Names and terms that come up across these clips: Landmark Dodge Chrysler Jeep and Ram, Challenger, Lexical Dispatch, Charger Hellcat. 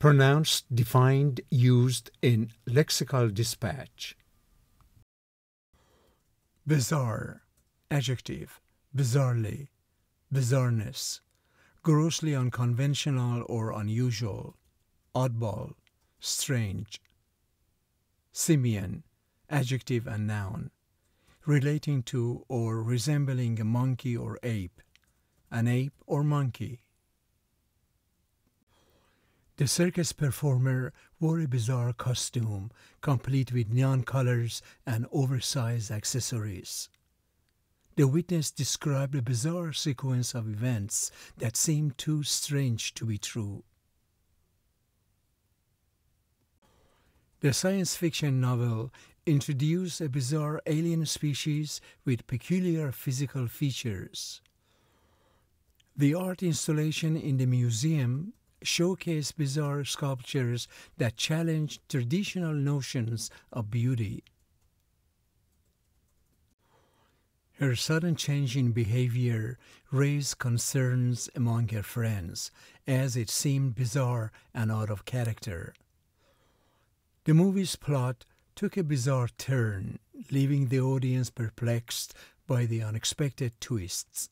pronounced, defined, used in lexical dispatch. Bizarre, adjective, bizarrely, bizarreness, grossly unconventional or unusual, oddball, strange. Simian, adjective and noun, relating to or resembling a monkey or ape, an ape or monkey. The circus performer wore a bizarre costume, complete with neon colors and oversized accessories. The witness described a bizarre sequence of events that seemed too strange to be true. The science fiction novel introduced a bizarre alien species with peculiar physical features. The art installation in the museum showcased bizarre sculptures that challenged traditional notions of beauty. Her sudden change in behavior raised concerns among her friends, as it seemed bizarre and out of character. The movie's plot took a bizarre turn, leaving the audience perplexed by the unexpected twists.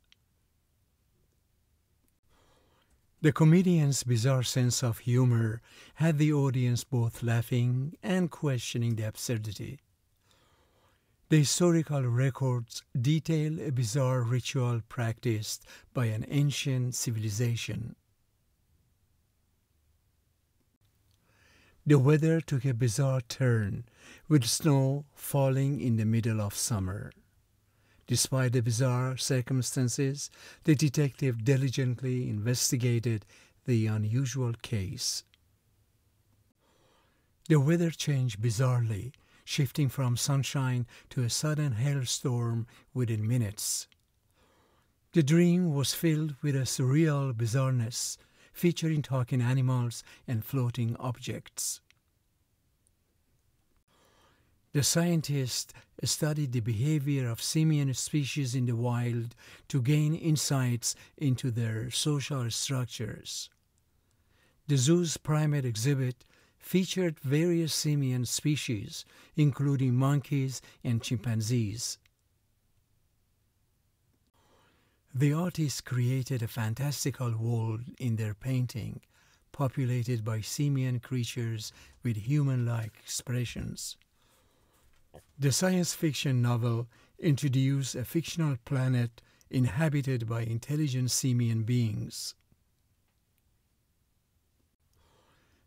The comedian's bizarre sense of humor had the audience both laughing and questioning the absurdity. The historical records detail a bizarre ritual practiced by an ancient civilization. The weather took a bizarre turn, with snow falling in the middle of summer. Despite the bizarre circumstances, the detective diligently investigated the unusual case. The weather changed bizarrely, shifting from sunshine to a sudden hailstorm within minutes. The dream was filled with a surreal bizarreness, featuring talking animals and floating objects. The scientist studied the behavior of simian species in the wild to gain insights into their social structures. The zoo's primate exhibit featured various simian species, including monkeys and chimpanzees. The artists created a fantastical world in their painting, populated by simian creatures with human-like expressions. The science fiction novel introduced a fictional planet inhabited by intelligent simian beings.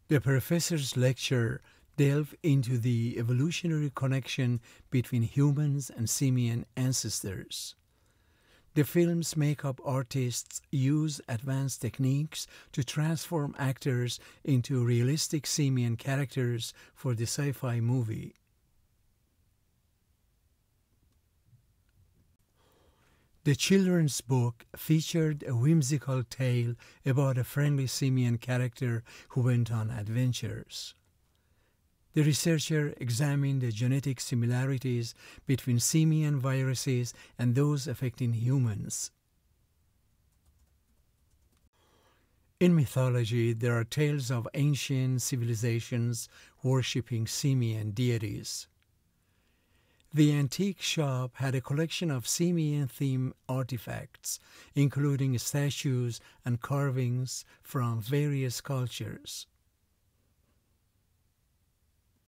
The professor's lecture delved into the evolutionary connection between humans and simian ancestors. The film's makeup artists use advanced techniques to transform actors into realistic simian characters for the sci-fi movie. The children's book featured a whimsical tale about a friendly simian character who went on adventures. The researcher examined the genetic similarities between simian viruses and those affecting humans. In mythology, there are tales of ancient civilizations worshipping simian deities. The antique shop had a collection of simian-themed artifacts, including statues and carvings from various cultures.